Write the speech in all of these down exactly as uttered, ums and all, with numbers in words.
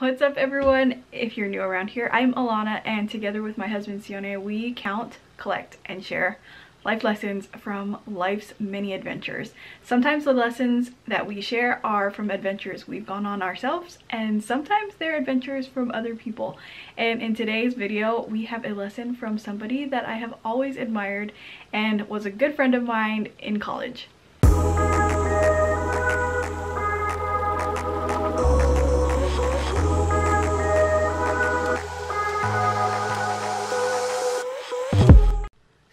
What's up everyone? If you're new around here, I'm Alana, and together with my husband Sione, we count, collect, and share life lessons from life's many adventures. Sometimes the lessons that we share are from adventures we've gone on ourselves, and sometimes they're adventures from other people. And in today's video, we have a lesson from somebody that I have always admired and was a good friend of mine in college.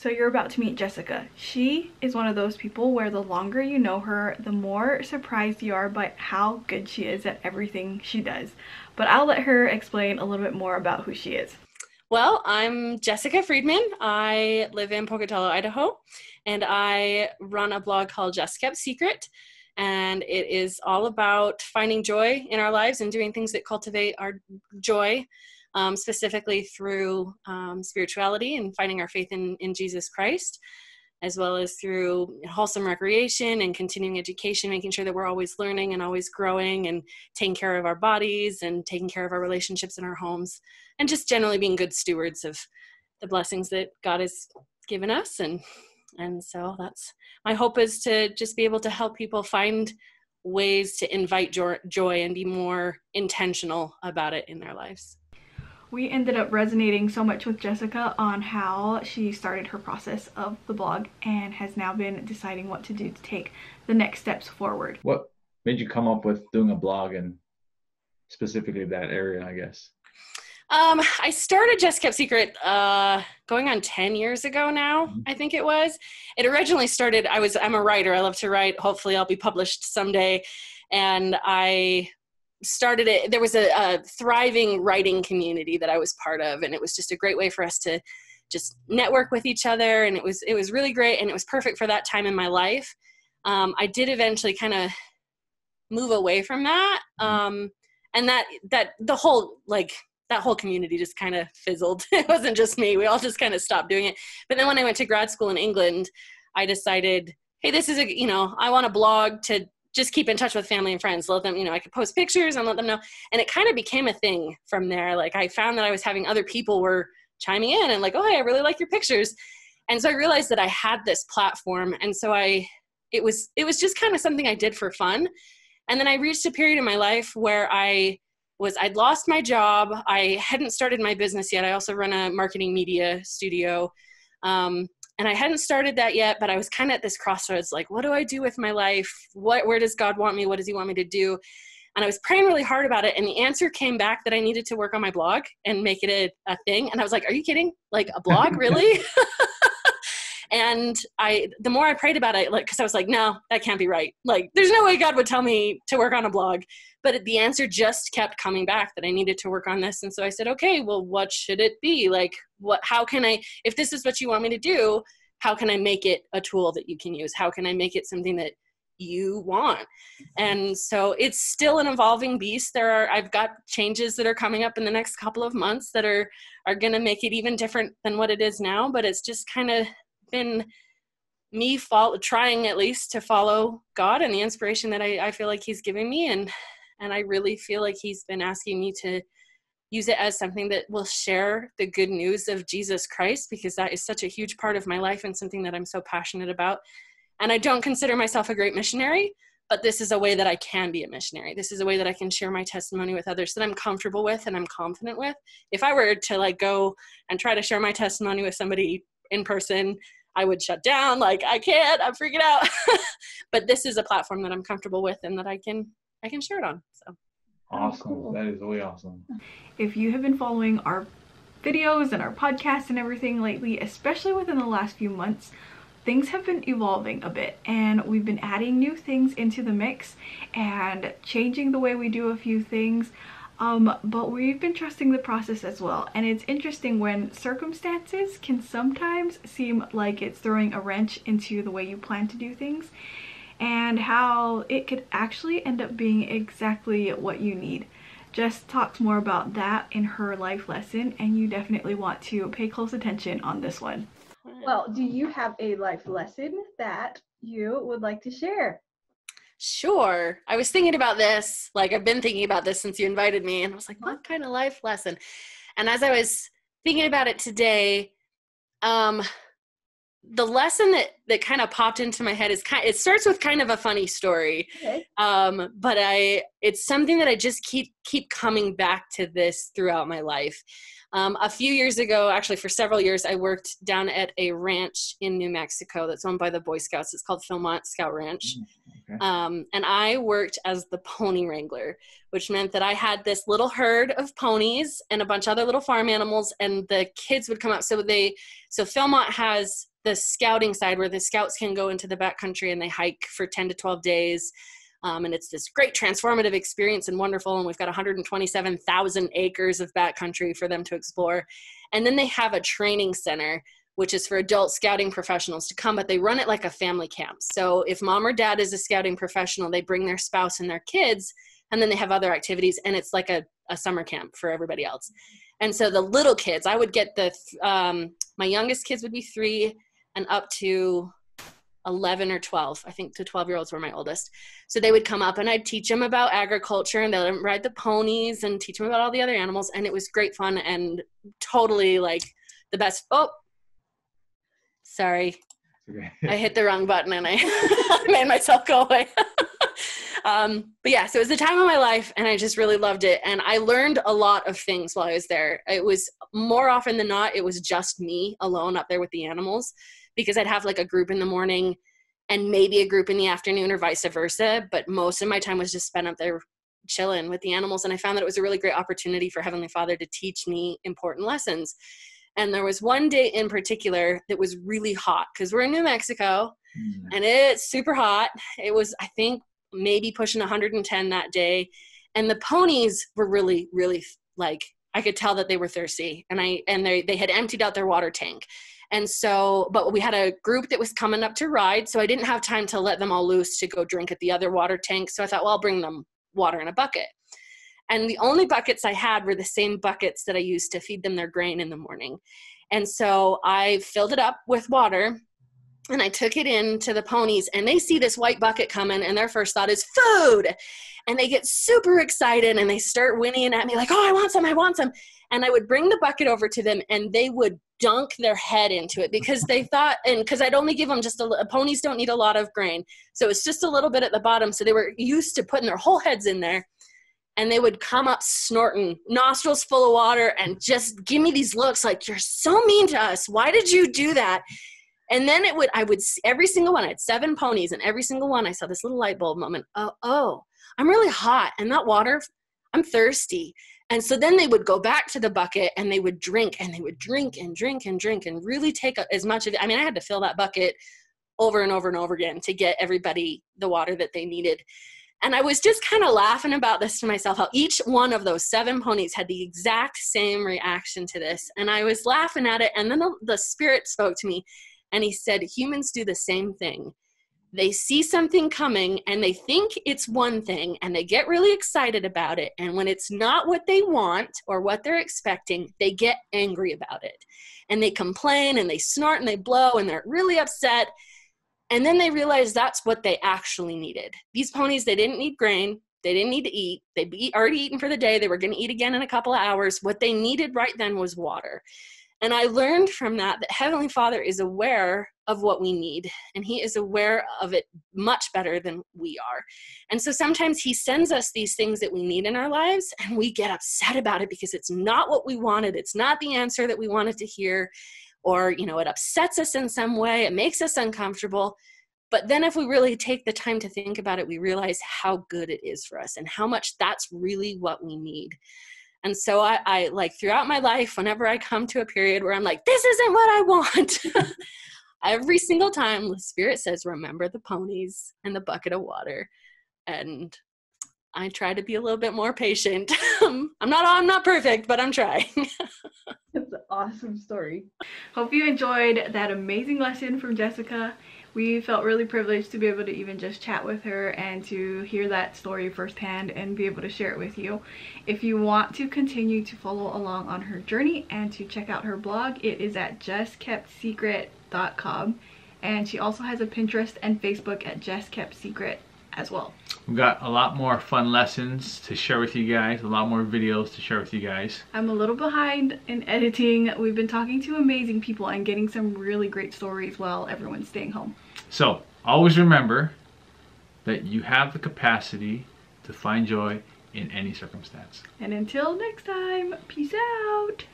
So you're about to meet Jessica. She is one of those people where the longer you know her, the more surprised you are by how good she is at everything she does. But I'll let her explain a little bit more about who she is. Well, I'm Jessica Friedman. I live in Pocatello, Idaho, and I run a blog called Jest Kept Secret. And it is all about finding joy in our lives and doing things that cultivate our joy. Um, specifically through um, spirituality and finding our faith in, in Jesus Christ, as well as through wholesome recreation and continuing education, making sure that we're always learning and always growing and taking care of our bodies and taking care of our relationships in our homes, and just generally being good stewards of the blessings that God has given us. And, and so that's my hope, is to just be able to help people find ways to invite joy, joy and be more intentional about it in their lives. We ended up resonating so much with Jessica on how she started her process of the blog and has now been deciding what to do to take the next steps forward. What made you come up with doing a blog and specifically that area, I guess? Um, I started Jest Kept Secret uh, going on ten years ago now, mm-hmm. I think it was. It originally started, I was, I'm a writer. I love to write. Hopefully I'll be published someday. And I... started it, there was a, a thriving writing community that I was part of, and it was just a great way for us to just network with each other, and it was it was really great, and it was perfect for that time in my life. Um, I did eventually kind of move away from that, um, and that that the whole like that whole community just kind of fizzled. It wasn't just me; we all just kind of stopped doing it. But then when I went to grad school in England, I decided, hey, this is a you know I want a blog to just keep in touch with family and friends. Let them, you know, I could post pictures and let them know. And it kind of became a thing from there. Like I found that I was having other people were chiming in and like, oh, hey, I really like your pictures. And so I realized that I had this platform. And so I, it was, it was just kind of something I did for fun. And then I reached a period in my life where I was, I'd lost my job. I hadn't started my business yet. I also run a marketing media studio. Um, And I hadn't started that yet, but I was kind of at this crossroads, like, what do I do with my life? What, where does God want me? What does he want me to do? And I was praying really hard about it. And the answer came back that I needed to work on my blog and make it a, a thing. And I was like, are you kidding? Like a blog, really? And I, the more I prayed about it, like, cause I was like, no, that can't be right. Like, there's no way God would tell me to work on a blog, but the answer just kept coming back that I needed to work on this. And so I said, okay, well, what should it be? Like, what, how can I, if this is what you want me to do, how can I make it a tool that you can use? How can I make it something that you want? And so it's still an evolving beast. There are, I've got changes that are coming up in the next couple of months that are, are going to make it even different than what it is now, but it's just kind of been me follow, trying at least to follow God and the inspiration that I, I feel like he's giving me. And, and I really feel like he's been asking me to use it as something that will share the good news of Jesus Christ, because that is such a huge part of my life and something that I'm so passionate about. And I don't consider myself a great missionary, but this is a way that I can be a missionary. This is a way that I can share my testimony with others that I'm comfortable with and I'm confident with. If I were to like go and try to share my testimony with somebody in person, I would shut down. Like, I can't, I'm freaking out. But this is a platform that I'm comfortable with and that I can, I can share it on. So awesome. Cool. That is really awesome. If you have been following our videos and our podcast and everything lately, especially within the last few months, things have been evolving a bit, and we've been adding new things into the mix and changing the way we do a few things. Um, but we've been trusting the process as well. And it's interesting when circumstances can sometimes seem like it's throwing a wrench into the way you plan to do things, and how it could actually end up being exactly what you need. Jess talks more about that in her life lesson, and you definitely want to pay close attention on this one. Well, do you have a life lesson that you would like to share? sure, I was thinking about this. Like, I've been thinking about this since you invited me. And I was like, what kind of life lesson? And as I was thinking about it today, um, the lesson that, that kind of popped into my head is kind it starts with kind of a funny story. Okay. Um, but I, it's something that I just keep, keep coming back to this throughout my life. Um, a few years ago, actually for several years, I worked down at a ranch in New Mexico that's owned by the Boy Scouts. It's called Philmont Scout Ranch. Okay. Um, and I worked as the pony wrangler, which meant that I had this little herd of ponies and a bunch of other little farm animals, and the kids would come up. So they, so Philmont has the scouting side where the scouts can go into the backcountry and they hike for ten to twelve days. Um, and it's this great transformative experience and wonderful. And we've got one hundred twenty-seven thousand acres of backcountry for them to explore. And then they have a training center, which is for adult scouting professionals to come, but they run it like a family camp. So if mom or dad is a scouting professional, they bring their spouse and their kids, and then they have other activities. And it's like a, a summer camp for everybody else. And so the little kids, I would get the, um, my youngest kids would be three and up to eleven or twelve. I think the twelve year olds were my oldest. So they would come up and I'd teach them about agriculture, and they'd ride the ponies and teach them about all the other animals. And it was great fun and totally like the best. Oh, sorry. Okay. I hit the wrong button and I made myself go away. Um, but yeah, so it was the time of my life and I just really loved it. And I learned a lot of things while I was there. It was more often than not, it was just me alone up there with the animals, because I'd have like a group in the morning and maybe a group in the afternoon or vice versa. But most of my time was just spent up there chilling with the animals. And I found that it was a really great opportunity for Heavenly Father to teach me important lessons. And there was one day in particular that was really hot because we're in New Mexico mm. and it's super hot. It was, I think, maybe pushing one hundred ten that day. And the ponies were really, really like, I could tell that they were thirsty, and I, and they, they had emptied out their water tank. And so, but we had a group that was coming up to ride. So I didn't have time to let them all loose to go drink at the other water tank. So I thought, well, I'll bring them water in a bucket. And the only buckets I had were the same buckets that I used to feed them their grain in the morning. And so I filled it up with water and I took it in to the ponies, and they see this white bucket coming and their first thought is food. And they get super excited and they start whinnying at me like, oh, I want some, I want some. And I would bring the bucket over to them and they would dunk their head into it because they thought, and because I'd only give them just a, ponies don't need a lot of grain. So it's just a little bit at the bottom. So they were used to putting their whole heads in there, and they would come up snorting, nostrils full of water, and just give me these looks like, you're so mean to us. Why did you do that? And then it would, I would, every single one, I had seven ponies, and every single one, I saw this little light bulb moment. Oh, oh, I'm really hot. And that water, I'm thirsty. And so then they would go back to the bucket and they would drink and they would drink and drink and drink and really take as much of it. I mean, I had to fill that bucket over and over and over again to get everybody the water that they needed. And I was just kind of laughing about this to myself, how each one of those seven ponies had the exact same reaction to this. And I was laughing at it. And then the, the Spirit spoke to me. And he said, humans do the same thing. They see something coming and they think it's one thing and they get really excited about it. And when it's not what they want or what they're expecting, they get angry about it. And they complain and they snort and they blow and they're really upset. And then they realize that's what they actually needed. These ponies, they didn't need grain. They didn't need to eat. They'd be already eaten for the day. They were going to eat again in a couple of hours. What they needed right then was water. And I learned from that that Heavenly Father is aware of what we need, and he is aware of it much better than we are. And so sometimes he sends us these things that we need in our lives, and we get upset about it because it's not what we wanted. It's not the answer that we wanted to hear, or, you know, it upsets us in some way. It makes us uncomfortable. But then if we really take the time to think about it, we realize how good it is for us and how much that's really what we need. And so I, I, like, throughout my life, whenever I come to a period where I'm like, this isn't what I want, every single time the Spirit says, remember the ponies and the bucket of water. And I try to be a little bit more patient. I'm not, I'm not perfect, but I'm trying. That's an awesome story. Hope you enjoyed that amazing lesson from Jessica. We felt really privileged to be able to even just chat with her and to hear that story firsthand and be able to share it with you. If you want to continue to follow along on her journey and to check out her blog, it is at just kept secret dot com. And she also has a Pinterest and Facebook at Jest Kept Secret. as well. We've got a lot more fun lessons to share with you guys, a lot more videos to share with you guys. I'm a little behind in editing. We've been talking to amazing people and getting some really great stories while everyone's staying home. So always remember that you have the capacity to find joy in any circumstance. And until next time, peace out.